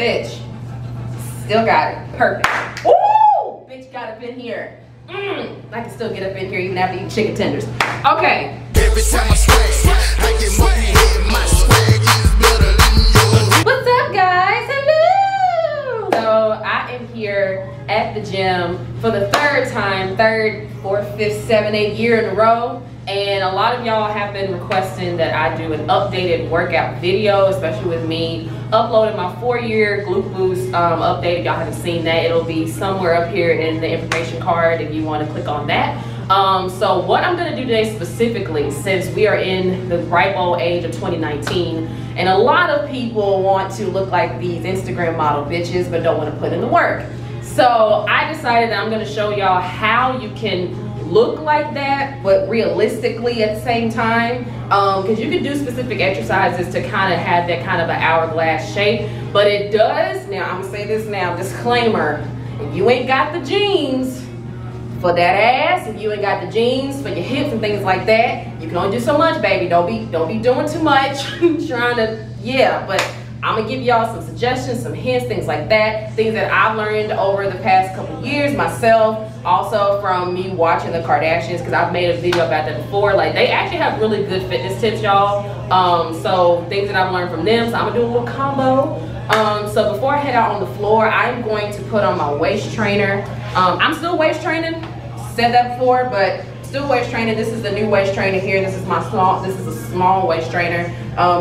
bitch. Still got it. Perfect. Ooh, bitch got up in here. I can still get up in here even after eating chicken tenders. Okay. Every time I sweat, I get more head. My swag is better than yours. What's up, guys? Hello. So I am here at the gym for the third, fourth, fifth, seventh, eighth year in a row. And a lot of y'all have been requesting that I do an updated workout video, especially with me uploading my 4-year Glute Boost update. If y'all haven't seen that, it'll be somewhere up here in the information card if you want to click on that. So what I'm going to do today specifically, since we are in the ripe old age of 2019, and a lot of people want to look like these Instagram model bitches but don't want to put in the work. So I decided that I'm going to show y'all how you can look like that, but realistically at the same time, because you can do specific exercises to kind of have that kind of an hourglass shape, but it does, now I'm gonna say this now, disclaimer, if you ain't got the jeans for that ass, if you ain't got the jeans for your hips and things like that, you can only do so much, baby. Don't be doing too much. Trying to, yeah, but I'm gonna give y'all some suggestions, some hints, things like that, things that I've learned over the past couple years myself, also from me watching the Kardashians, because I've made a video about that before. Like, they actually have really good fitness tips, y'all. So things that I've learned from them, so I'm gonna do a little combo. So before I head out on the floor, I'm going to put on my waist trainer. I'm still waist training, said that before, but still waist training. This is the new waist trainer here. This is my small, this is a small waist trainer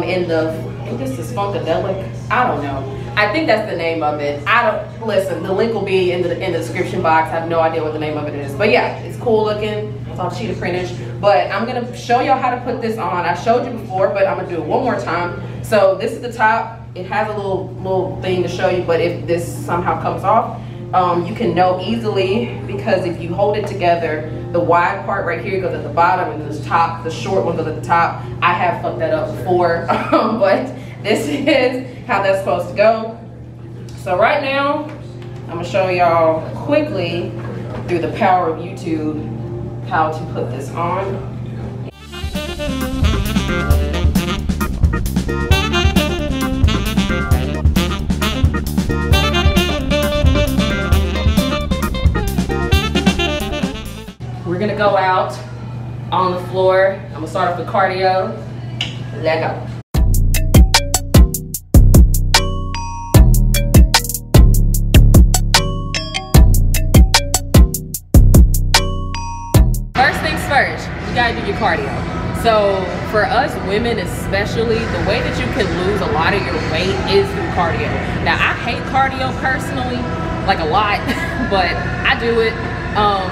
in the, I think this is Funkadelic. I don't know. I think that's the name of it. I don't, listen, the link will be in the description box. I have no idea what the name of it is. But yeah, it's cool looking. It's all cheetah printish. But I'm gonna show y'all how to put this on. I showed you before, but I'm gonna do it one more time. So this is the top. It has a little thing to show you, but if this somehow comes off, you can know easily, because if you hold it together, the wide part right here goes at the bottom and the top, the short one goes at the top. I have fucked that up before, but this is how that's supposed to go. So right now, I'm gonna show y'all quickly through the power of YouTube how to put this on. We're gonna go out on the floor. I'm gonna start off with cardio. Let go. First things first, you gotta do your cardio. So for us women especially, the way that you can lose a lot of your weight is through cardio. Now I hate cardio personally, like a lot, but I do it.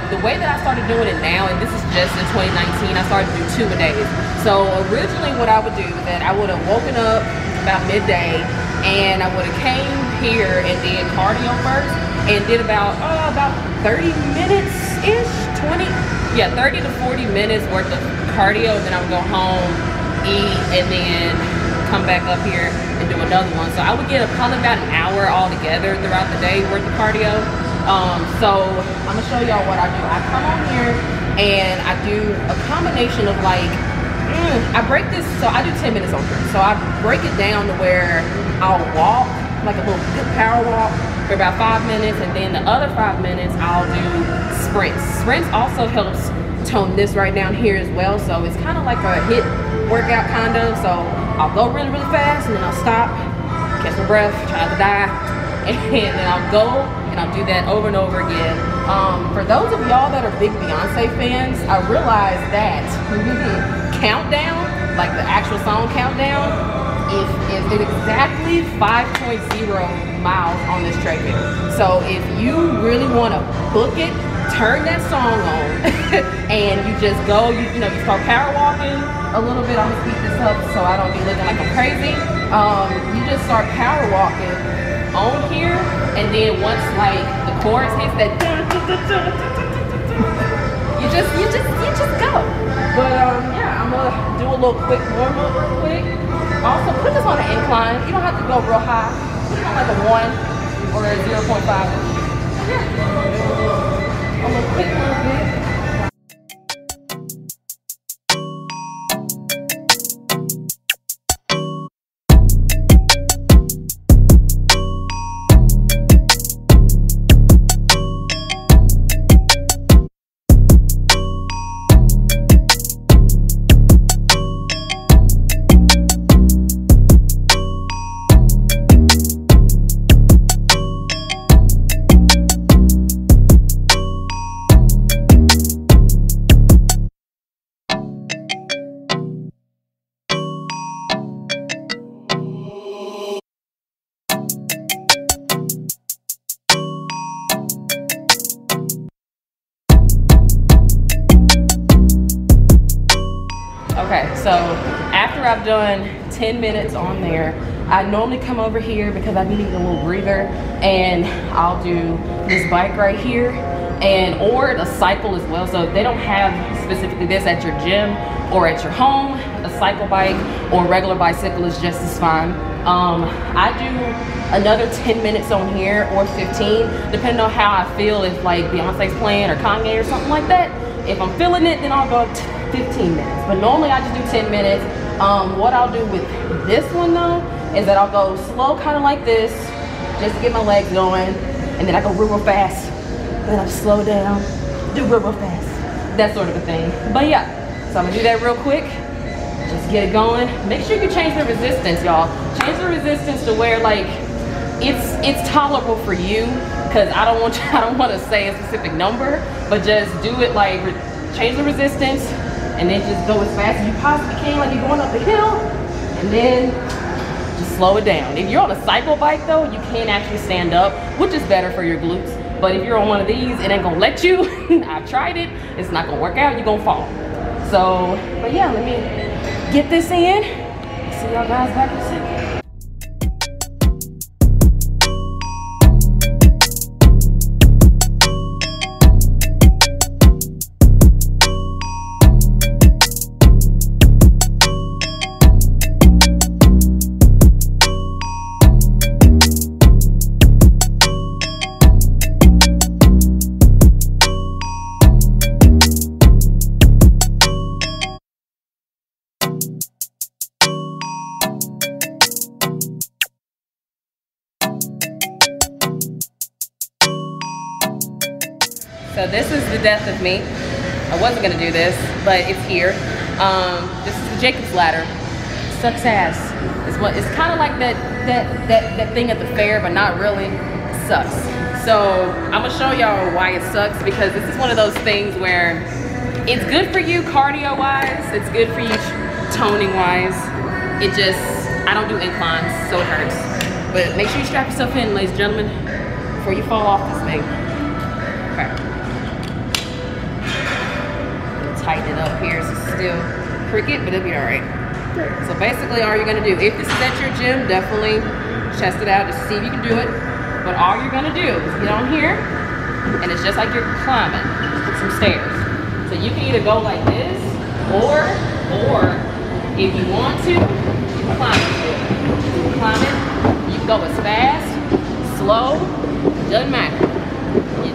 The way that I started doing it now, and this is just in 2019, I started to do 2 a days. So originally what I would do is that I would have woken up about midday and I would have came here and did cardio first and did about 30 minutes-ish, 20? Yeah, 30 to 40 minutes worth of cardio, and then I would go home, eat, and then come back up here and do another one. So I would get probably about an hour altogether throughout the day worth of cardio. So I'm gonna show y'all what I do. I come on here and I do a combination of like, I break this, so I do 10 minutes on here. So I break it down to where I'll walk, like a little good power walk for about 5 minutes, and then the other 5 minutes I'll do sprints. Sprints also helps tone this right down here as well. So it's kind of like a HIIT workout kind of. So I'll go really, really fast, and then I'll stop, catch my breath, try not to die, and then I'll go. I'll do that over and over again. For those of y'all that are big Beyoncé fans, I realize that Countdown, like the actual song Countdown, is exactly 5.0 miles on this treadmill. So if you really want to book it, turn that song on, and you just go, you know, you start power walking a little bit. I'm gonna speed this up so I don't be looking like I'm crazy. You just start power walking on here, and then once like the chorus hits that, you just go. But yeah, I'm gonna do a little quick warm up real quick. Also, put this on an incline. You don't have to go real high. Put it on like a 1 or a 0.5. Yeah. I'm gonna quick little bit. Okay, so after I've done 10 minutes on there, I normally come over here because I need a little breather, and I'll do this bike right here, and or a cycle as well. So if they don't have specifically this at your gym or at your home, a cycle bike or a regular bicycle is just as fine. I do another 10 minutes on here, or 15, depending on how I feel. If like Beyonce's playing or Kanye or something like that, if I'm feeling it, then I'll go 15 minutes. But normally I just do 10 minutes. What I'll do with this one though is that I'll go slow, kind of like this, just to get my legs going, and then I go real, real fast. Then I'll slow down, do real, real fast. That sort of a thing. But yeah, so I'm gonna do that real quick. Just get it going. Make sure you change the resistance, y'all. Change the resistance to where like it's tolerable for you, because I don't want to say a specific number, but just do it like change the resistance, and then just go as fast as you possibly can, like you're going up the hill, and then just slow it down. If you're on a cycle bike though, you can actually stand up, which is better for your glutes. But if you're on one of these, it ain't gonna let you. I've tried it, it's not gonna work out, you're gonna fall. So, but yeah, let me get this in. See y'all guys back in a second. So this is the death of me. I wasn't gonna do this, but it's here. This is the Jacob's Ladder. Sucks ass. It's kind of like that thing at the fair, but not really. It sucks. So I'm gonna show y'all why it sucks, because this is one of those things where it's good for you cardio-wise, it's good for you toning-wise. It just, I don't do inclines, so it hurts. But make sure you strap yourself in, ladies and gentlemen, before you fall off this thing. Okay. Tighten it up here, so it's still cricket, but it'll be all right. So basically all you're gonna do, if this is at your gym, definitely chest it out to see if you can do it. But all you're gonna do is get on here, and it's just like you're climbing some stairs. So you can either go like this, or if you want to, you can climb it. You can climb it, you can go as fast, slow, doesn't matter.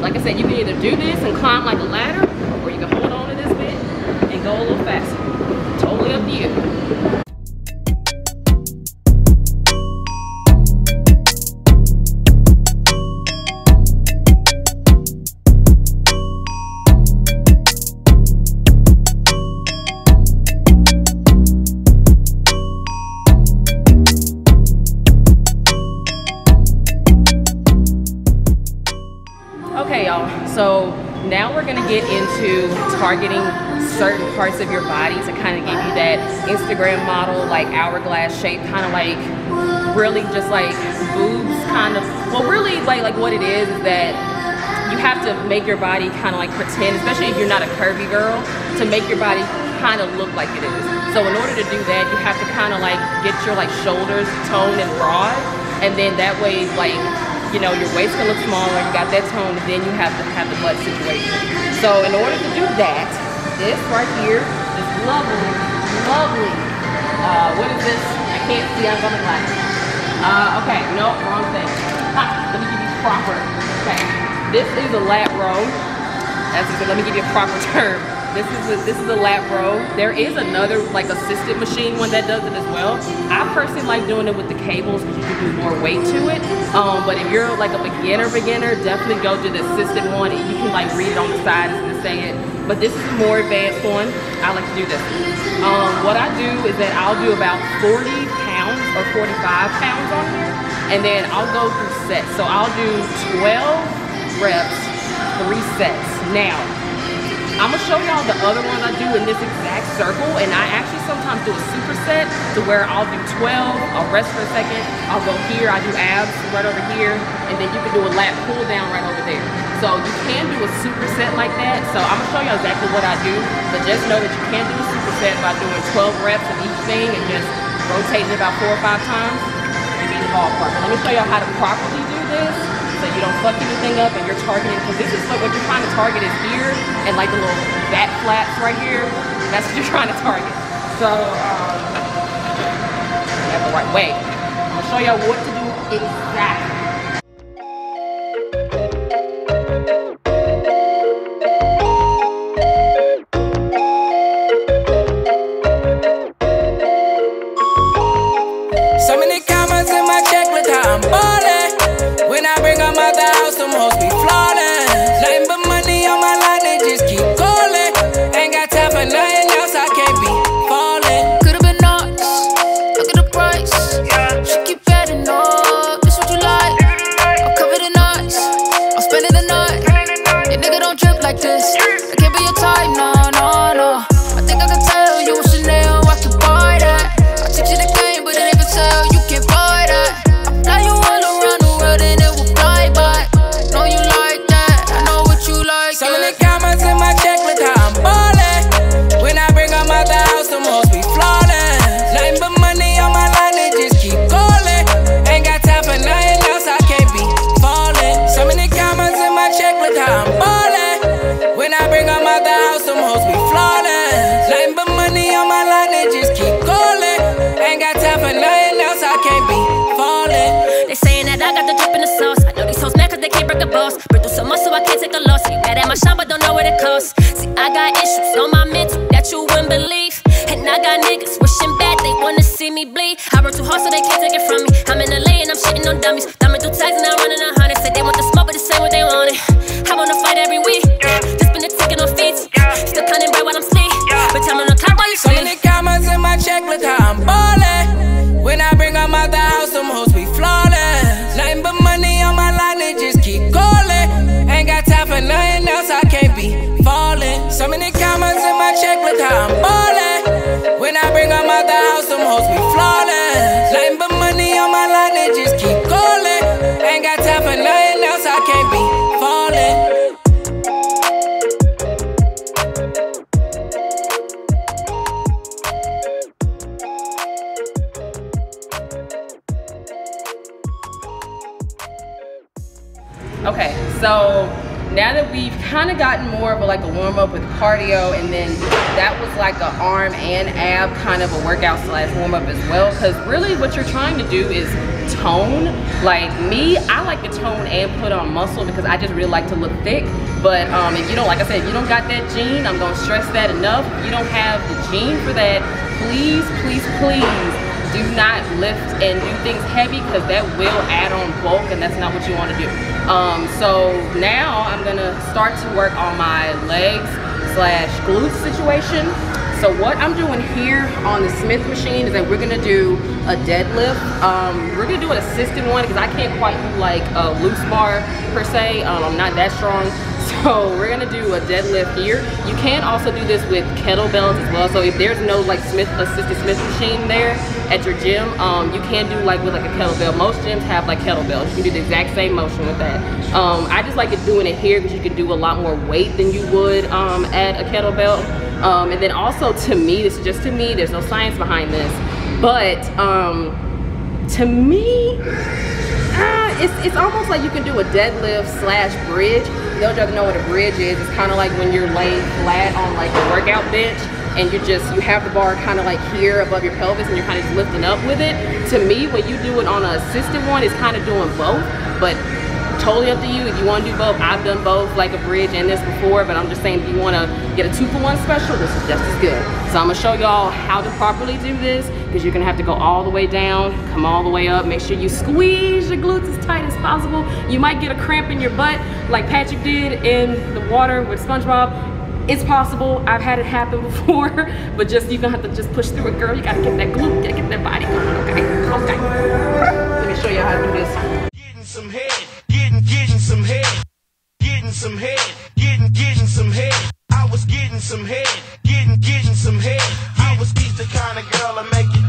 Like I said, you can either do this and climb like a ladder, or you can hold on to this bit and go a little faster. Totally up to you. Get into targeting certain parts of your body to kind of give you that Instagram model, like hourglass shape, kind of like really just like boobs kind of, well really like what it is that you have to make your body kind of like pretend, especially if you're not a curvy girl, to make your body kind of look like it is. So in order to do that, you have to kind of like get your like shoulders toned and broad, and then that way like, you know, your waist can look smaller, you got that tone, and then you have to have the butt situation. So in order to do that, this right here, this lovely, what is this? I can't see, I'm going to black. Okay, no, wrong thing. Let me give you proper, okay. This is a lat row. Let me give you a proper term. This is a lat row. There is another like assisted machine one that does it as well. I personally like doing it with the cables because you can do more weight to it. But if you're like a beginner, definitely go to the assisted one, and you can like read it on the side as they say it. But this is a more advanced one. I like to do this. What I do is that I'll do about 40 pounds or 45 pounds on here, and then I'll go through sets. So I'll do 12 reps, 3 sets. Now, I'm gonna show y'all the other one I do in this exact circle, and I actually sometimes do a superset to where I'll do 12, I'll rest for a second, I'll go here, I do abs right over here, and then you can do a lat pull down right over there. So you can do a superset like that. So I'm gonna show y'all exactly what I do, but just know that you can do a superset by doing 12 reps of each thing and just rotating it about 4 or 5 times and be in the ballpark. Let me show y'all how to properly do this, so you don't fuck anything up and you're targeting, because this is what you're trying to target is here and like the little back flaps right here. That's what you're trying to target. So that's the right way. I'm gonna show y'all what to do exactly. Okay, so now that we've kind of gotten more of a, like a warm up with cardio, and then that was like an arm and ab kind of a workout slash warm up as well, because really what you're trying to do is tone. Like me, I like to tone and put on muscle because I just really like to look thick. But if you don't, like I said, you don't got that gene, I'm gonna stress that enough. If you don't have the gene for that, please, please, please, do not lift and do things heavy, because that will add on bulk and that's not what you want to do. So now I'm gonna start to work on my legs slash glute situation. So what I'm doing here on the Smith machine is that we're gonna do a deadlift. We're gonna do an assisted one because I can't quite do like a loose bar per se. I'm not that strong. So we're gonna do a deadlift here. You can also do this with kettlebells as well. So if there's no like assisted Smith machine there at your gym, you can do like with like a kettlebell. Most gyms have like kettlebells. You can do the exact same motion with that. I just like doing it here because you can do a lot more weight than you would at a kettlebell. And then also, to me, this is just to me, there's no science behind this, but to me, it's almost like you can do a deadlift slash bridge. Those of you know what a bridge is, it's kind of like when you're laying flat on like a workout bench and you have the bar kind of like here above your pelvis and you're kind of just lifting up with it. To me, when you do it on an assisted one, it's kind of doing both, but totally up to you if you want to do both. I've done both, like a bridge and this before, but I'm just saying if you want to get a 2-for-1 special, this is just as good. So I'm gonna show y'all how to properly do this, because you're gonna have to go all the way down, come all the way up, make sure you squeeze your glutes as tight as possible. You might get a cramp in your butt like Patrick did in the water with SpongeBob. It's possible, I've had it happen before, but just, you're gonna have to just push through it, girl. You gotta get that glute, you gotta get that body going, okay? Let me show you how to do this. Getting some head. Getting some head, getting some head, getting some head. I was getting getting some head, getting some head. I was just the kind of girl that make your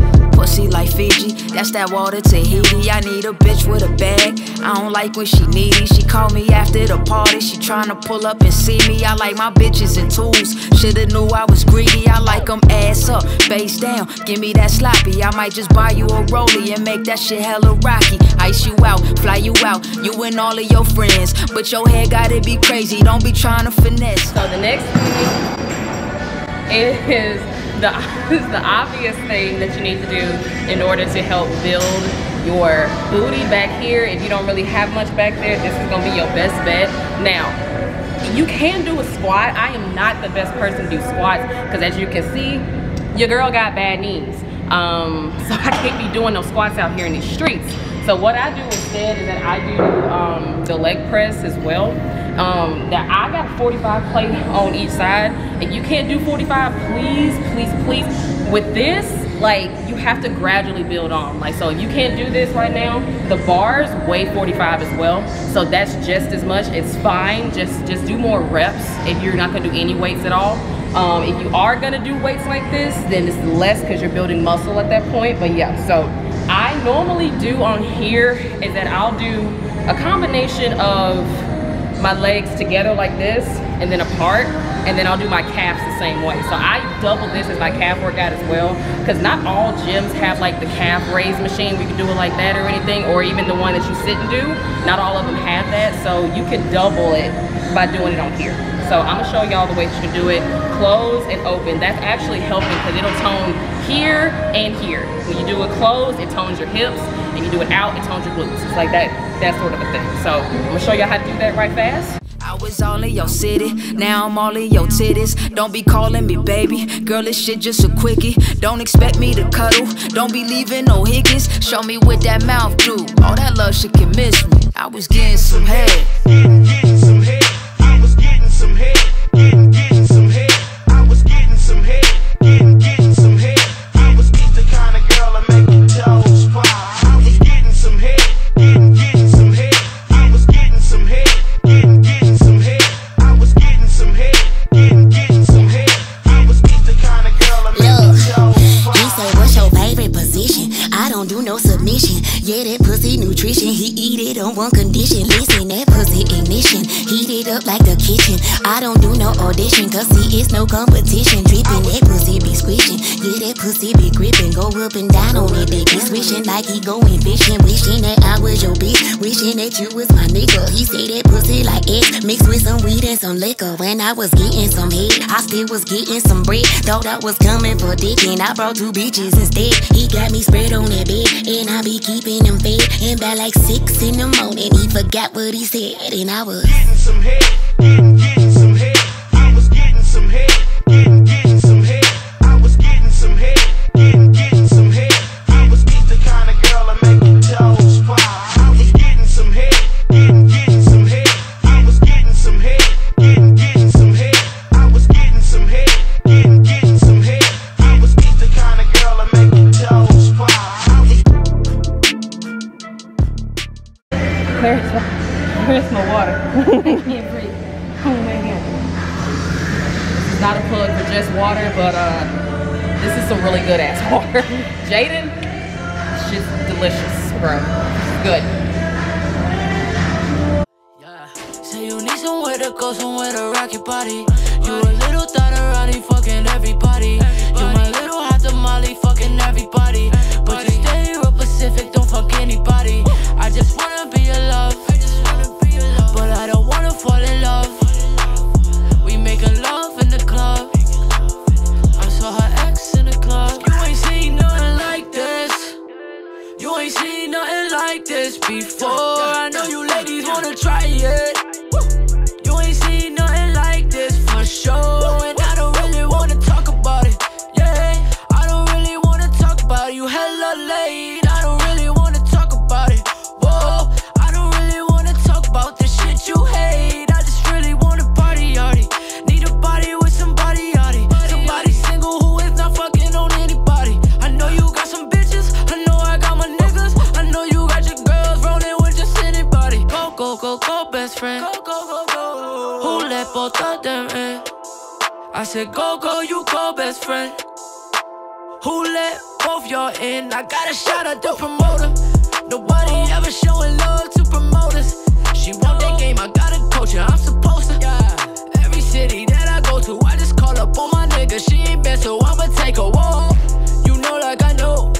Pussy like Fiji, that's that water Tahiti. I need a bitch with a bag, I don't like when she needy. She called me after the party, she tryna pull up and see me. I like my bitches in twos, shoulda knew I was greedy. I like them ass up, face down, give me that sloppy. I might just buy you a rollie and make that shit hella rocky. Ice you out, fly you out, you and all of your friends, but your head gotta be crazy, don't be trying to finesse. So the next thing is the obvious thing that you need to do in order to help build your booty back here. If you don't really have much back there, this is gonna be your best bet. Now, you can do a squat. I am not the best person to do squats because as you can see, your girl got bad knees. So I can't be doing no squats out here in these streets. So what I do instead is that I do the leg press as well. Now I got a 45 plate on each side. If you can't do 45, please, please, please. With this, like, you have to gradually build on. Like, so if you can't do this right now, the bars weigh 45 as well. So that's just as much, it's fine. Just do more reps if you're not gonna do any weights at all. If you are gonna do weights like this, then it's less because you're building muscle at that point. But yeah, so I normally do on here is that I'll do a combination of my legs together like this and then apart, and then I'll do my calves the same way. So I double this as my calf workout as well, because not all gyms have like the calf raise machine. We can do it like that or anything, or even the one that you sit and do. Not all of them have that, so you can double it by doing it on here. So I'm gonna show y'all the way that you can do it. Close and open, that's actually helping because it'll tone here and here. When you do it closed, it tones your hips. If you do it out, it tones your glutes. It's like that sort of a thing. So I'm gonna show y'all how to do that right fast. I was all in your city, now I'm all in your titties. Don't be calling me baby, girl, this shit just a quickie. Don't expect me to cuddle, don't be leaving no hickeys. Show me what that mouth do, all that love shit can miss me. I was getting some head, getting some head. I was getting some head, getting some head. I was getting some head, getting some head. I was just the kind of girl that make your toes pop. I was getting some head, getting some head. I was getting some head, getting some head. I was getting some head, getting some head. I was just the kind of girl that make your toes pop. You say what's your favorite position? I don't do no submission. Yeah, that pussy nutrition, he eat it on one condition. Listen, that pussy ignition, heat it up like the kitchen. I don't do no audition, cause see, it's no competition. Drippin', that pussy be squishing, yeah, that pussy be gripping. Go up and down on it, they be swishing like he going fishing. Wishing that I was your bitch, wishing that you was my nigga. He say that pussy like eggs, mixed with some weed and some liquor. When I was getting some head, I still was getting some bread. Thought I was coming for dick, and I brought two bitches instead. He got me spread on that bed, and I be keeping him fed. And by like 6 in the morning, he forgot what he said, and I was getting some head, getting some head. I was getting some head, getting some head. I was getting some head, getting some head. I was just the kind of girl that make your toes pop. I was getting some head, getting some head. I was getting some head, getting some head. I was getting some head, getting some head. I was just the kind of girl that make your toes pop. Where's my water? I can't breathe. Not a plug for just water, but this is some really good ass water. Jaden, it's just delicious, bro. Good. Yeah. Say you need somewhere to go, somewhere to rock your body. You a little daughter running, fucking everybody. You my little hot tamale, fucking everybody. But you stay real Pacific, don't fuck anybody. I just wanna be your love, but I don't wanna fall in love. We make a love. This before, I know you ladies wanna try it. You ain't seen nothing like this for sure, and I don't really wanna talk about it. Yeah, I don't really wanna talk about you hella late. I don't really wanna talk about it. Whoa, I don't really wanna no best friend. Go, go, go, go. Who let both of them in? I said, go, go, you go, best friend. Who let both y'all in? I got a shout out to promoter. Nobody ever showing love to promoters. She want that game, I got a coach, and I'm supposed to. Yeah. Every city that I go to, I just call up on my nigga. She ain't been, so I'ma take her walk. You know, like I know.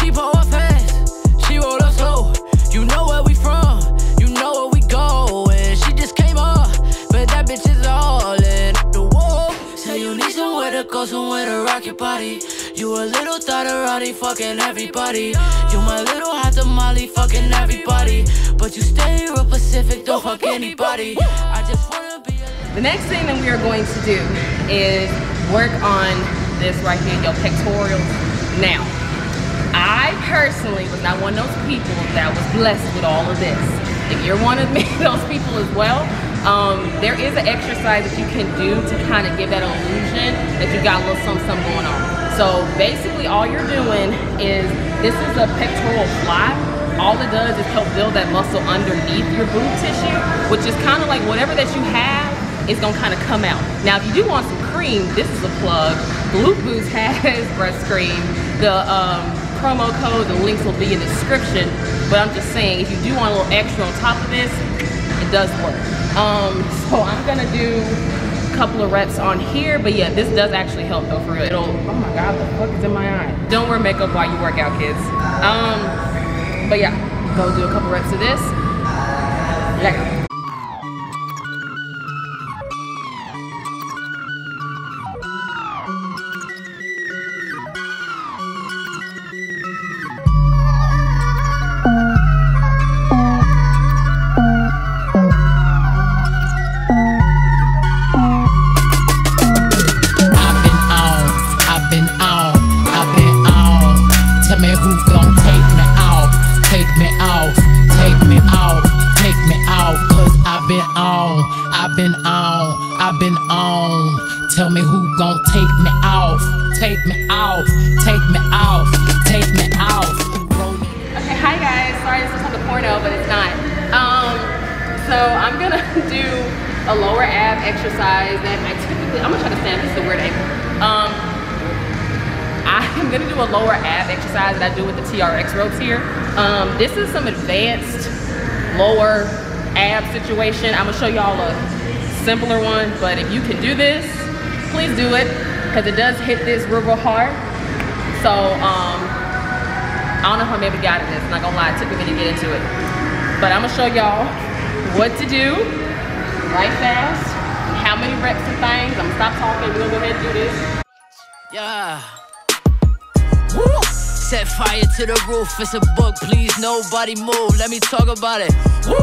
She pull up fast, she roll up slow. You know where we from, you know where we going. She just came off, but that bitch is all in the wall. Say you need somewhere to go, somewhere to rock your body. You a little thotterati, fucking everybody. You my little hot tamale, fucking everybody. But you stay real Pacific, don't fuck anybody. I just wanna be a... The next thing that we are going to do is work on this right here, your pectorals. Now, I personally was not one of those people that was blessed with all of this. If you're one of those people as well, there is an exercise that you can do to kind of give that illusion that you got a little something going on. So basically all you're doing is, this is a pectoral fly. All it does is help build that muscle underneath your boob tissue, which is kind of like whatever that you have is gonna kind of come out. Now, if you do want some cream, this is a plug. Blue Boots has breast cream. The promo code, the links will be in the description. But I'm just saying, if you do want a little extra on top of this, it does work. So I'm gonna do couple of reps on here, but yeah, this does actually help though, for real. It'll, oh my god, the fuck is in my eye? Don't wear makeup while you work out, kids. But yeah, go do a couple reps of this. Let go. Tell me who gon' take me off, take me off, take me off, take me off. Okay, hi guys, sorry this is on the porno, but it's not. So I'm gonna do a lower ab exercise that I typically, I'm gonna try to stand, this is the weird angle. I'm gonna do a lower ab exercise that I do with the TRX ropes here. This is some advanced lower ab situation. I'm gonna show y'all a simpler one, but if you can do this, please do it, because it does hit this real, real hard. So, I don't know how maybe got in this, not gonna lie, it took me to get into it. But I'm gonna show y'all what to do right fast, how many reps and things. I'm gonna stop talking, we're gonna go ahead and do this. Yeah. Woo! Set fire to the roof, it's a book, please nobody move, let me talk about it. Woo!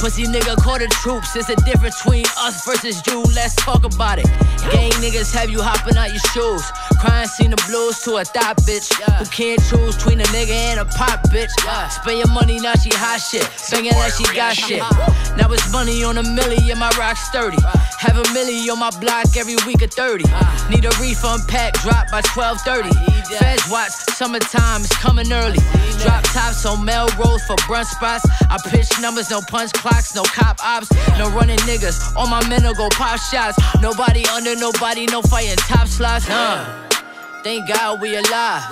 Pussy nigga call the troops, it's a difference between us versus you, let's talk about it. Gang niggas have you hopping out your shoes, crying seen the blues to a thot bitch, who can't choose between a nigga and a pop bitch. Spend your money, now she hot shit, banging like she got shit. Now it's money on a milli and my rock's 30, have a milli on my block every week of 30. Need a refund pack, drop by 12:30. Feds watch, summertime is coming early. Drop tops on Melrose for brunch spots, I pitch numbers, no punch clock. No cop ops, no running niggas. All my men will go pop shots. Nobody under nobody, no fighting top slots. Thank God we alive.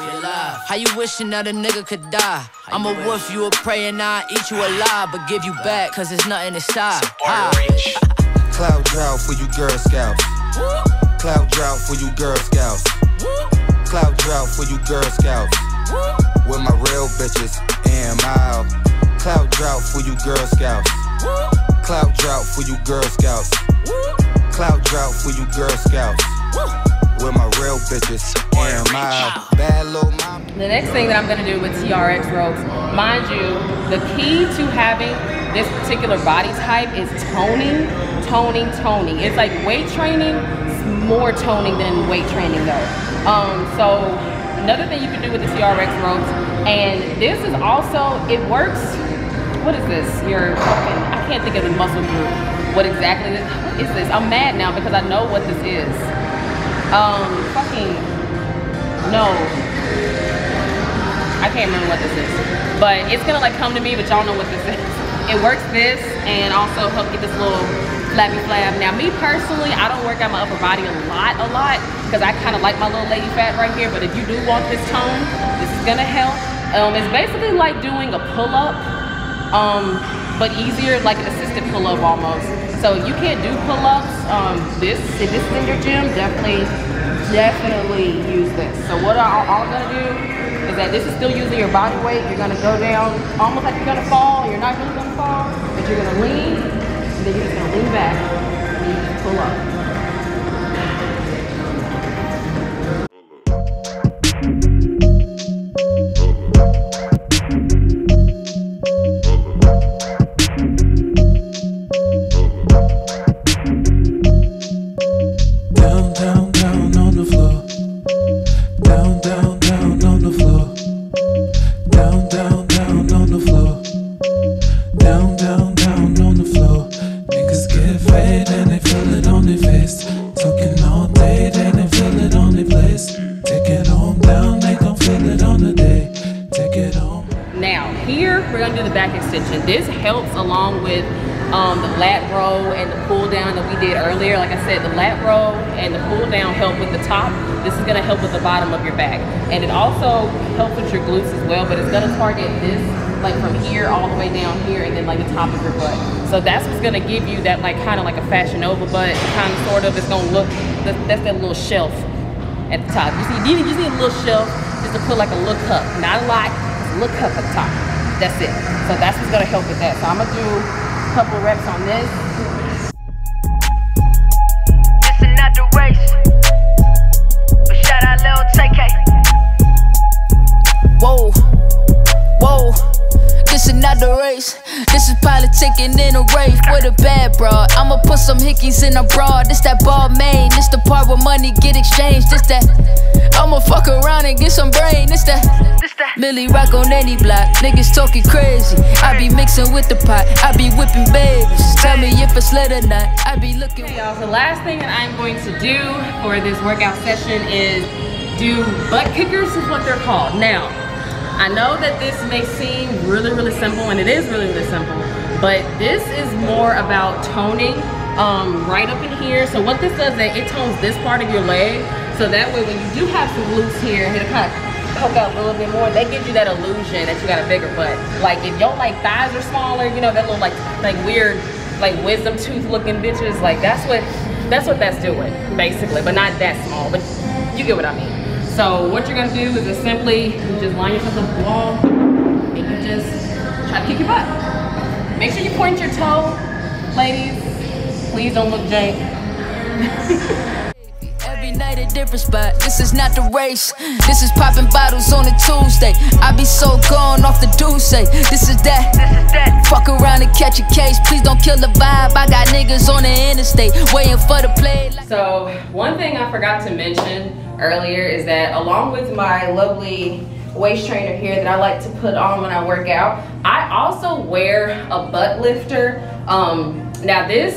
How you wishing that a nigga could die? I'm a wolf, you a prey, and I eat you alive, but give you back, cause there's nothing inside. Cloud drought for you Girl Scouts. Cloud drought for you Girl Scouts. Cloud drought for you Girl Scouts. With my real bitches and mild. Cloud drought for you Girl Scouts. Cloud drought for you Girl Scouts. Cloud drought for you Girl Scouts. With my real bitches and my bad little mom. The next thing that I'm gonna do with TRX ropes, mind you, the key to having this particular body type is toning, toning, toning. It's like weight training, it's more toning than weight training though. So another thing you can do with the TRX ropes, and this is also, it works. What is this? Your fucking, I can't think of the muscle group. What exactly is this? I'm mad now because I know what this is. Fucking, no. I can't remember what this is. But it's gonna like come to me, but y'all know what this is. it works this and also help get this little flabby flab. Now me personally, I don't work out my upper body a lot because I kind of like my little lady fat right here, but if you do want this tone, this is gonna help. It's basically like doing a pull-up, but easier, like an assisted pull-up almost. So if you can't do pull-ups, if this is in your gym, definitely use this. So what I'm gonna do is that this is still using your body weight. You're gonna go down almost like you're gonna fall. You're not really gonna fall, but you're gonna lean, and then you're just gonna lean back and you just pull up. This helps along with the lat row and the pull down that we did earlier. Like I said, the lat row and the pull down help with the top. This is gonna help with the bottom of your back. And it also helps with your glutes as well, but it's gonna target this like from here all the way down here and then like the top of your butt. So that's what's gonna give you that like kind of like a Fashion Nova butt, kind of sort of. It's gonna look, that's that little shelf at the top. You see a little shelf just to put like a look up. Not a lot, look up at the top. That's it. So that's what's gonna help with that. So I'm gonna do a couple reps on this. It's another race. But shout out Lil TK. Whoa, whoa, this another race. This is politicking in a rave with a bad broad. I'ma put some hickeys in a broad. This that Balmain. This the part where money get exchanged. This that I'ma fuck around and get some brain. This that. Millie rock on any block, niggas talking crazy. I be mixing with the pot, I be whipping babies. Tell me if it's lit or not, I be looking. Hey y'all, the last thing that I'm going to do for this workout session is do butt kickers, is what they're called. Now, I know that this may seem really, really simple, and it is really, really simple, but this is more about toning right up in here. So what this does is that it tones this part of your leg, so that way when you do have some glutes here, hit a cut. Poke out a little bit more, they give you that illusion that you got a bigger butt. Like if your like thighs are smaller, you know, that little like weird like wisdom tooth looking bitches, like that's what that's doing basically, but not that small, but you get what I mean. So what you're gonna do is just simply just line yourself up the wall and you just try to kick your butt. Make sure you point your toe, ladies. Please don't look jank. Night a different spot. This is not the race. This is popping bottles on a Tuesday. I be so gone off the deuce. This is that. Fuck around and catch a case. Please don't kill the vibe. I got niggas on the interstate waiting for the play. So one thing I forgot to mention earlier is that along with my lovely waist trainer here that I like to put on when I work out, I also wear a butt lifter. Now this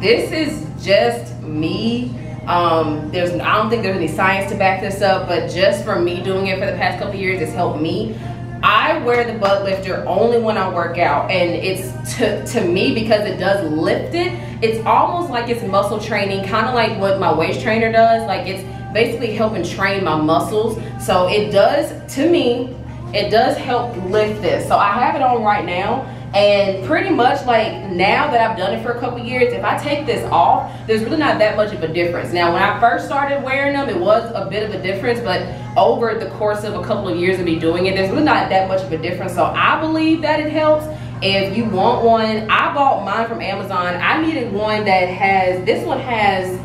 is just me. I don't think there's any science to back this up, but just for me doing it for the past couple years, it's helped me. I wear the butt lifter only when I work out, and it's to me, because it does lift it, it's almost like it's muscle training, kind of like what my waist trainer does. Like it's basically helping train my muscles. So it does, to me, it does help lift this. So I have it on right now. And pretty much like now that I've done it for a couple years, if I take this off, there's really not that much of a difference. Now, when I first started wearing them, it was a bit of a difference, but over the course of a couple of years of me doing it, there's really not that much of a difference. So I believe that it helps. If you want one, I bought mine from Amazon. I needed one that has, this one has,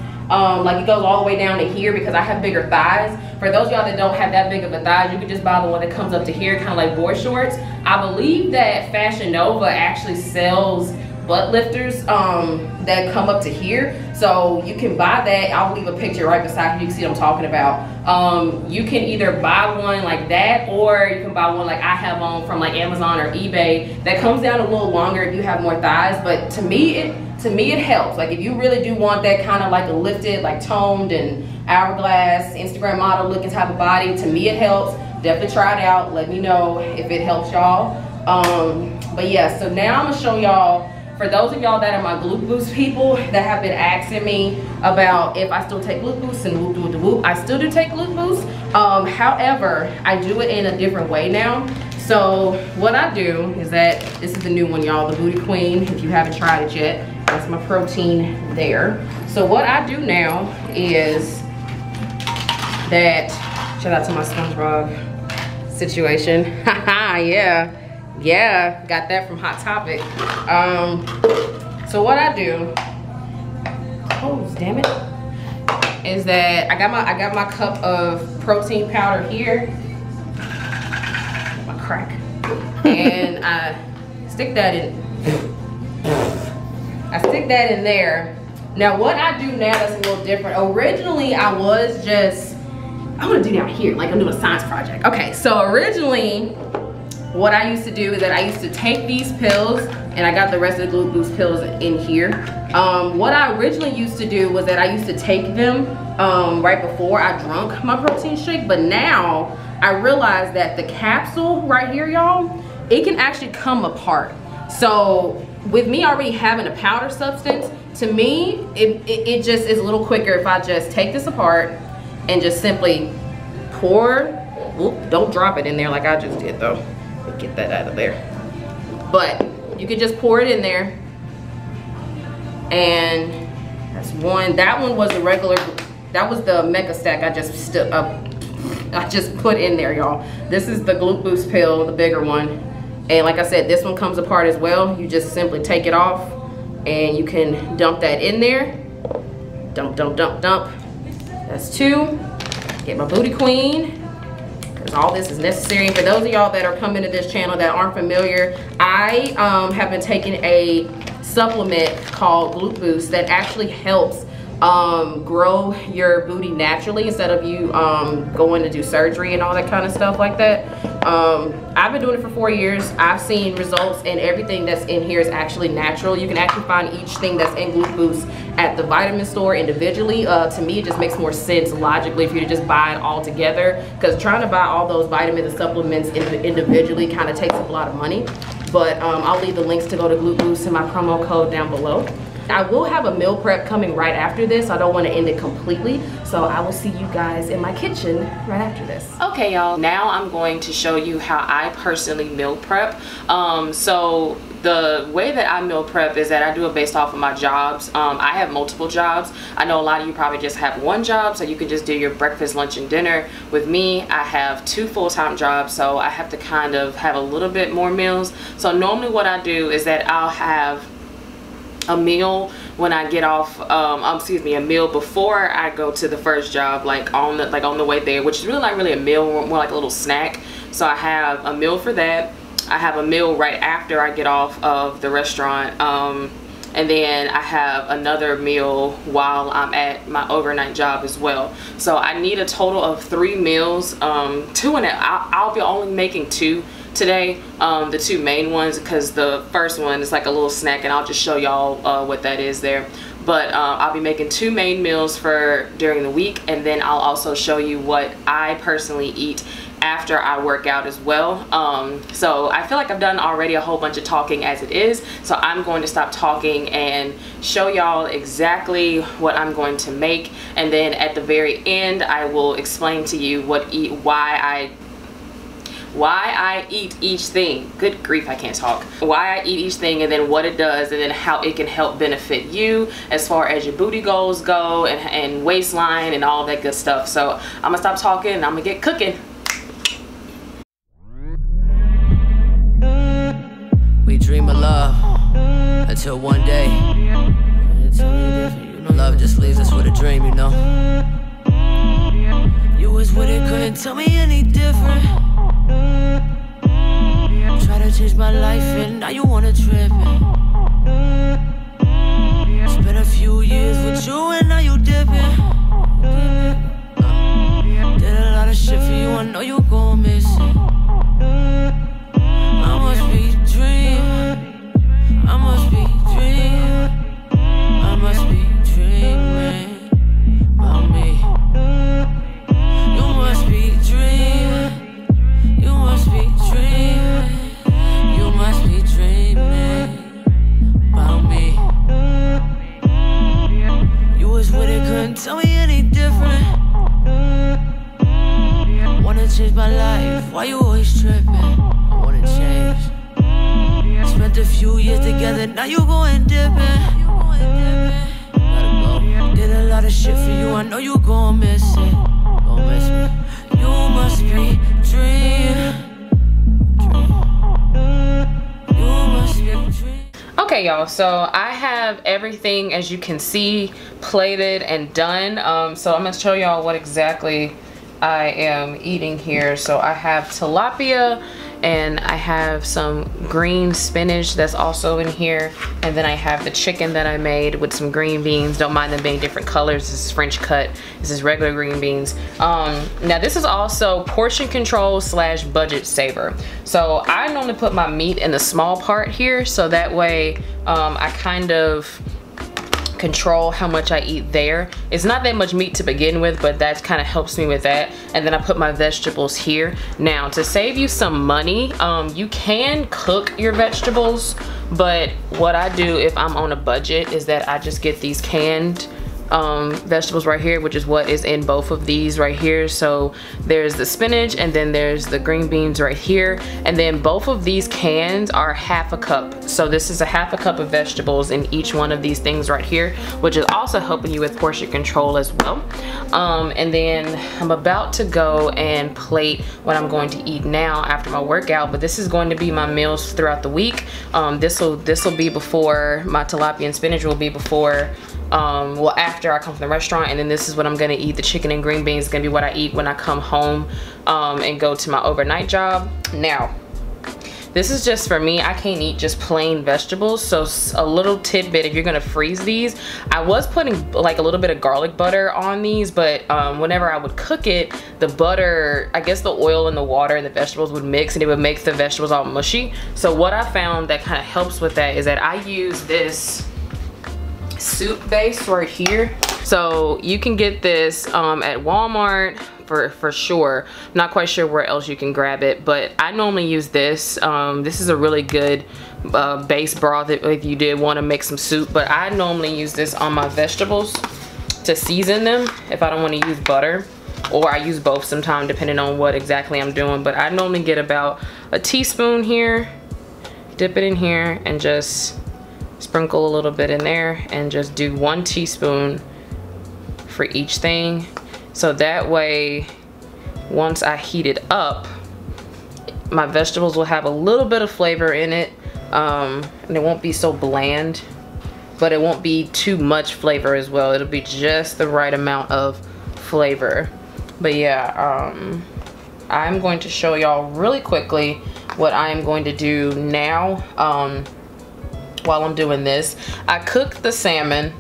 like it goes all the way down to here because I have bigger thighs. For those of y'all that don't have that big of a thighs, you can just buy the one that comes up to here, kind of like boy shorts. I believe that Fashion Nova actually sells butt lifters that come up to here. So you can buy that. I'll leave a picture right beside you. You can see what I'm talking about. You can either buy one like that, or you can buy one like I have on from like Amazon or eBay that comes down a little longer if you have more thighs. But to me it helps. Like if you really do want that kind of like a lifted, like toned and hourglass Instagram model looking type of body, to me it helps. Definitely try it out. Let me know if it helps y'all. But yeah, so now I'm gonna show y'all, for those of y'all that are my Glute Boost people that have been asking me about if I still take Glute Boost and whoop-de-whoop, I still do take Glute Boost. However, I do it in a different way now. So what I do is that, this is the new one, y'all, the Booty Queen, if you haven't tried it yet. That's my protein there. So what I do now is that, shout out to my SpongeBob situation. Haha, yeah. Yeah, got that from Hot Topic. So what I do, oh damn it, is that I got my cup of protein powder here, my crack, and I stick that in there. Now what I do now that's a little different. Originally I was just, I'm gonna do down here like I'm doing a science project. Okay, so originally, what I used to do is that I used to take these pills, and I got the rest of the Glute Boost pills in here. What I originally used to do was that I used to take them right before I drunk my protein shake, but now I realized that the capsule right here, y'all, it can actually come apart. So with me already having a powder substance, to me, it just is a little quicker if I just take this apart and just simply pour, whoop, don't drop it in there like I just did though. Get that out of there. But you can just pour it in there, and that's one. That one was the regular, that was the mega stack I just stood up, I just put in there, y'all. This is the Glute Boost pill, the bigger one, and like I said, this one comes apart as well. You just simply take it off and you can dump that in there. Dump. That's two. Get my Booty Queen. All this is necessary. And for those of y'all that are coming to this channel that aren't familiar, I have been taking a supplement called Glute Boost that actually helps grow your booty naturally instead of you going to do surgery and all that kind of stuff like that. I've been doing it for 4 years. I've seen results, and everything that's in here is actually natural. You can actually find each thing that's in Glute Boost at the vitamin store individually. To me, it just makes more sense logically for you to just buy it all together, because trying to buy all those vitamins and supplements individually kind of takes up a lot of money. But I'll leave the links to go to Glute Boost and my promo code down below. I will have a meal prep coming right after this. I don't want to end it completely, so I will see you guys in my kitchen right after this. Okay, y'all, now I'm going to show you how I personally meal prep. So the way that I meal prep is that I do it based off of my jobs. I have multiple jobs. I know a lot of you probably just have one job, so you can just do your breakfast, lunch, and dinner. With me, I have 2 full-time jobs, so I have to kind of have a little bit more meals. So normally what I do is that I'll have a meal when I get off, excuse me, a meal before I go to the first job, like on the way there, which is really not really a meal, more like a little snack. So I have a meal for that. I have a meal right after I get off of the restaurant, and then I have another meal while I'm at my overnight job as well. So I need a total of 3 meals. 2 and I'll be only making 2 today, the 2 main ones, because the first one is like a little snack, and I'll just show y'all what that is there. But I'll be making 2 main meals for during the week, and then I'll also show you what I personally eat after I work out as well. So I feel like I've done already a whole bunch of talking as it is, so I'm going to stop talking and show y'all exactly what I'm going to make, and then at the very end I will explain to you why I eat each thing. Good grief, I can't talk. Why I eat each thing, and then what it does, and then how it can help benefit you as far as your booty goals go, and waistline and all that good stuff. So I'm gonna stop talking and I'm gonna get cooking. We dream of love until one day love just leaves us with a dream, you know. You was with it, couldn't tell me any different. Try to change my life and now you wanna trip it. It's been a few years with you and now you dipping. Did a lot of shit for you, I know you gon' miss it. I must be dreaming about me. You must be dreaming. You must be dreaming. You must be dreaming. few years together, now you going dipping. Gotta go. Did a lot of shit for you, I know you gon' miss it. Gon' miss me. You must be dreaming. You must be dreaming. Okay, y'all, so I have everything, as you can see, plated and done. So I'm gonna show y'all what exactly I am eating here. So I have tilapia, and I have some green spinach that's also in here, and then I have the chicken that I made with some green beans. Don't mind them being different colors. This is French cut, this is regular green beans. Now this is also portion control / budget saver. So I normally put my meat in the small part here, so that way I kind of control how much I eat there. It's not that much meat to begin with, but that kind of helps me with that. And then I put my vegetables here. Now, to save you some money, you can cook your vegetables, but what I do if I'm on a budget is that I just get these canned vegetables right here, which is what is in both of these right here. So there's the spinach, and then there's the green beans right here, and then both of these cans are half a cup. So this is a half a cup of vegetables in each one of these things right here, which is also helping you with portion control as well. And then I'm about to go and plate what I'm going to eat now after my workout, but this is going to be my meals throughout the week. This will be before my tilapia and spinach will be before after I come from the restaurant, and then this is what I'm gonna eat. The chicken and green beans is gonna be what I eat when I come home and go to my overnight job. Now, this is just for me. I can't eat just plain vegetables, so a little tidbit, if you're gonna freeze these, I was putting like a little bit of garlic butter on these, but whenever I would cook it, the butter, I guess the oil and the water and the vegetables would mix, and it would make the vegetables all mushy. So what I found that kind of helps with that is that I use this soup base right here. So you can get this at Walmart for sure. Not quite sure where else you can grab it, but I normally use this. This is a really good base broth if you did want to make some soup, but I normally use this on my vegetables to season them if I don't want to use butter, or I use both sometimes depending on what exactly I'm doing. But I normally get about a teaspoon here, dip it in here, and just sprinkle a little bit in there, and just do 1 teaspoon for each thing. So that way, once I heat it up, my vegetables will have a little bit of flavor in it, and it won't be so bland, but it won't be too much flavor as well. It'll be just the right amount of flavor. But yeah, I'm going to show y'all really quickly what I'm going to do now. While I'm doing this, I cooked the salmon,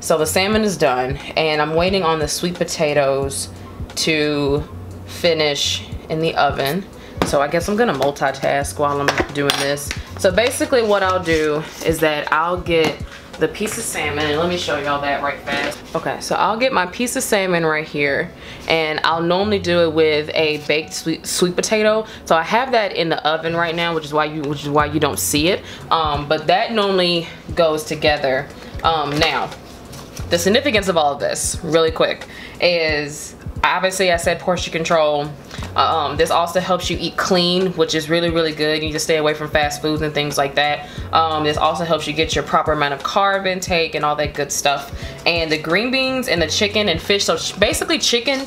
so the salmon is done, and I'm waiting on the sweet potatoes to finish in the oven. So I guess I'm gonna multitask while I'm doing this. So basically what I'll do is that I'll get the piece of salmon, and let me show y'all that right fast. Okay, so I'll get my piece of salmon right here, and I'll normally do it with a baked sweet potato. So I have that in the oven right now, which is why you don't see it. But that normally goes together. Now, the significance of all of this, really quick, is obviously I said portion control. This also helps you eat clean, which is really, really good. You need to stay away from fast foods and things like that. This also helps you get your proper amount of carb intake and all that good stuff. And the green beans and the chicken and fish, so basically chicken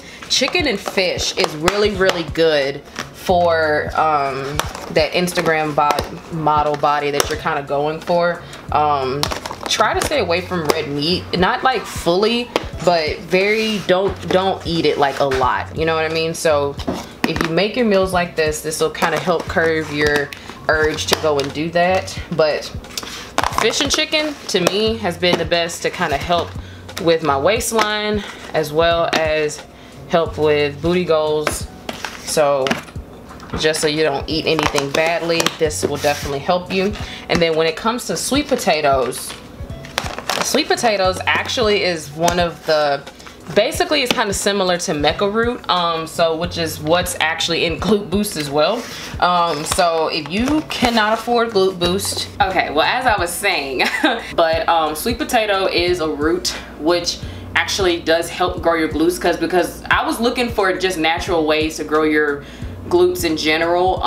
and fish is really, really good for that Instagram model body that you're kind of going for. Try to stay away from red meat, not like fully, but don't eat it like a lot, you know what I mean? So if you make your meals like this, this will kind of help curb your urge to go and do that. But fish and chicken to me has been the best to kind of help with my waistline as well as help with booty goals. So just so you don't eat anything badly, this will definitely help you. And then when it comes to sweet potatoes, sweet potatoes actually is one of the, basically it's kind of similar to Mecca root, which is what's actually in Glute Boost as well. So if you cannot afford Glute Boost, okay, well, as I was saying, but sweet potato is a root which actually does help grow your glutes, because I was looking for just natural ways to grow your glutes in general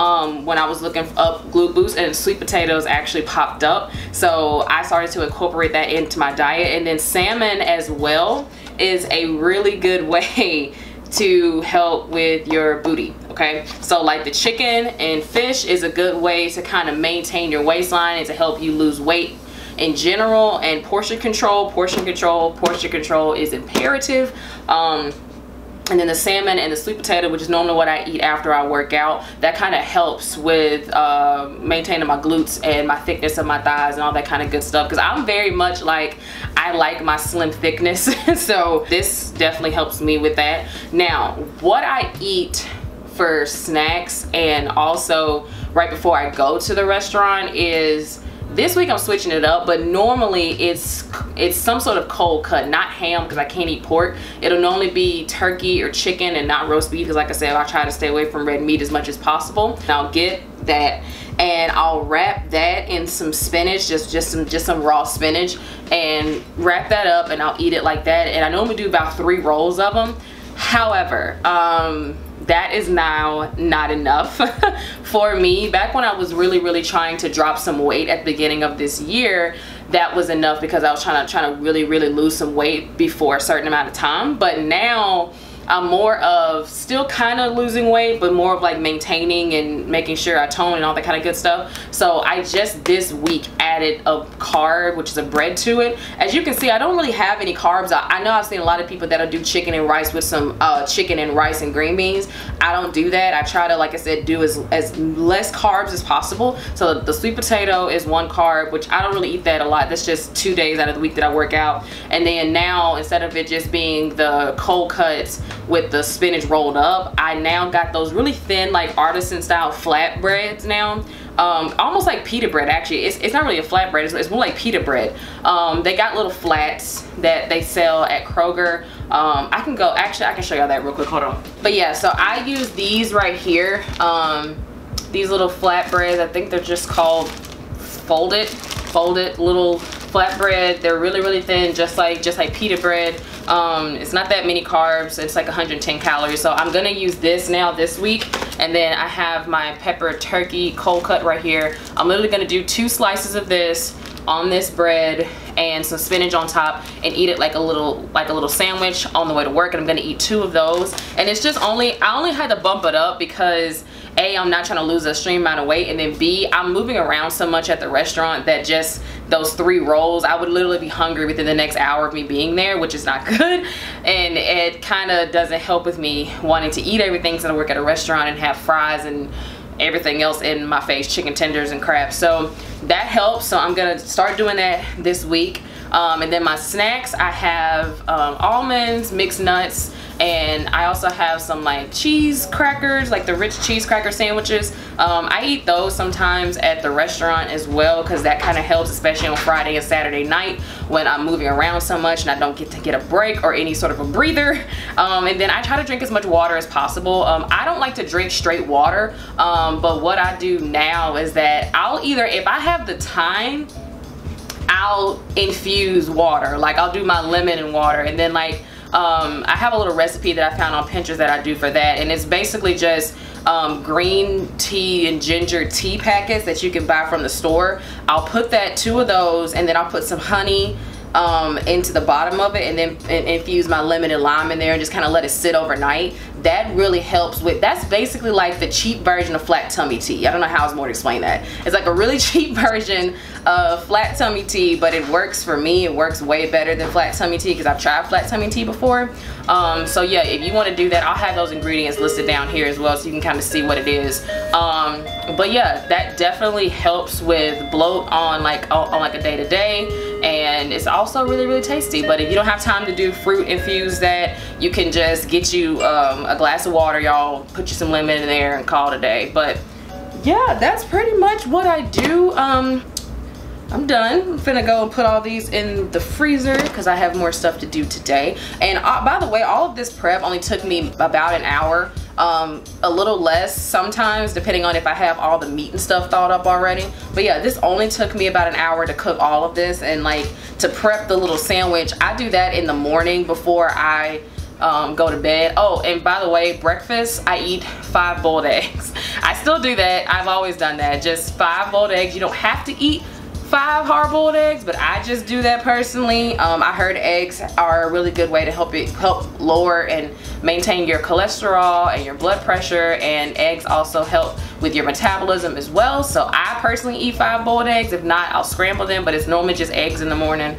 when I was looking up Glute Boost, and sweet potatoes actually popped up, so I started to incorporate that into my diet. And then salmon as well is a really good way to help with your booty. Okay, so like the chicken and fish is a good way to kind of maintain your waistline and to help you lose weight in general. And portion control is imperative. And then the salmon and the sweet potato, which is normally what I eat after I work out, that kind of helps with maintaining my glutes and my thickness of my thighs and all that kind of good stuff, because I'm very much like, I like my slim thickness. So this definitely helps me with that. Now, what I eat for snacks and also right before I go to the restaurant is, this week I'm switching it up, but normally it's some sort of cold cut, not ham because I can't eat pork. It'll normally be turkey or chicken and not roast beef, because like I said, I try to stay away from red meat as much as possible. And I'll get that and I'll wrap that in some spinach, just some raw spinach, and wrap that up, and I'll eat it like that. And I normally do about 3 rolls of them. However, that is now not enough for me. Back when I was really trying to drop some weight at the beginning of this year, that was enough, because I was trying to really lose some weight before a certain amount of time. But now I'm more of still kind of losing weight, but more of like maintaining and making sure I tone and all that kind of good stuff. So I just this week added a carb, which is a bread, to it. As you can see, I don't really have any carbs. I know I've seen a lot of people that'll do chicken and rice with some chicken and rice and green beans. I don't do that. I try to, like I said, do as less carbs as possible. So the sweet potato is 1 carb, which I don't really eat that a lot. That's just 2 days out of the week that I work out. And then now, instead of it just being the cold cuts with the spinach rolled up, I now got those really thin, like artisan style flatbreads now. Almost like pita bread, actually. It's not really a flatbread, it's more like pita bread. They got little flats that they sell at Kroger. I can go, actually I can show y'all that real quick, hold on. But yeah, so I use these right here, these little flatbreads. I think they're just called folded little flatbread. They're really thin, just like pita bread. It's not that many carbs, it's like 110 calories. So I'm gonna use this now this week. And then I have my pepper turkey cold cut right here. I'm literally gonna do 2 slices of this on this bread and some spinach on top, and eat it like a little sandwich on the way to work. And I'm gonna eat 2 of those. And it's just I only had to bump it up because A, I'm not trying to lose a extreme amount of weight, and then B, I'm moving around so much at the restaurant that just those 3 rolls, I would literally be hungry within the next hour of me being there, which is not good. And it kind of doesn't help with me wanting to eat everything, so I work at a restaurant and have fries and everything else in my face, chicken tenders and crap. So that helps, so I'm gonna start doing that this week. And then my snacks, I have almonds, mixed nuts, and I also have some like cheese crackers, like the rich cheese cracker sandwiches. I eat those sometimes at the restaurant as well, because that kind of helps, especially on Friday and Saturday night when I'm moving around so much and I don't get to get a break or any sort of a breather. And then I try to drink as much water as possible. I don't like to drink straight water, but what I do now is that I'll either, if I have the time, I'll infuse water. Like I'll do my lemon and water, and then like I have a little recipe that I found on Pinterest that I do for that, and it's basically just green tea and ginger tea packets that you can buy from the store. I'll put that, 2 of those, and then I'll put some honey into the bottom of it, and then infuse my lemon and lime in there, and just kind of let it sit overnight. That really helps with, that's basically like the cheap version of flat tummy tea. I don't know how else more to explain that. It's like a really cheap version of flat tummy tea, but it works for me. It works way better than flat tummy tea, because I've tried flat tummy tea before. So yeah, if you want to do that, I'll have those ingredients listed down here as well, so you can kind of see what it is. But yeah, that definitely helps with bloat on like a day-to-day. And it's also really tasty. But if you don't have time to do fruit infused, that you can just get you a glass of water, y'all, put you some lemon in there, and call it a day. But yeah, that's pretty much what I do. I'm done. I'm finna go and put all these in the freezer because I have more stuff to do today. And by the way, all of this prep only took me about an hour, a little less sometimes, depending on if I have all the meat and stuff thawed up already. But yeah, this only took me about an hour to cook all of this, and like to prep the little sandwich. I do that in the morning before I go to bed. Oh, and by the way, breakfast, I eat 5 boiled eggs. I still do that. I've always done that. Just 5 boiled eggs. You don't have to eat 5 hard-boiled eggs, but I just do that personally. I heard eggs are a really good way to help lower and maintain your cholesterol and your blood pressure, and eggs also help with your metabolism as well. So I personally eat 5 boiled eggs. If not, I'll scramble them, but it's normally just eggs in the morning.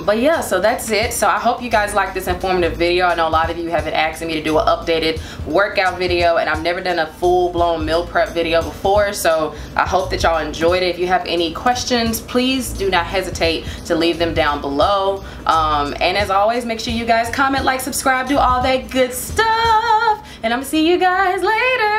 But yeah, so that's it. So I hope you guys like this informative video. I know a lot of you have been asking me to do an updated workout video, and I've never done a full-blown meal prep video before, so I hope that y'all enjoyed it. If you have any questions, please do not hesitate to leave them down below. And as always, make sure you guys comment, like, subscribe, do all that good stuff, and I'm gonna see you guys later.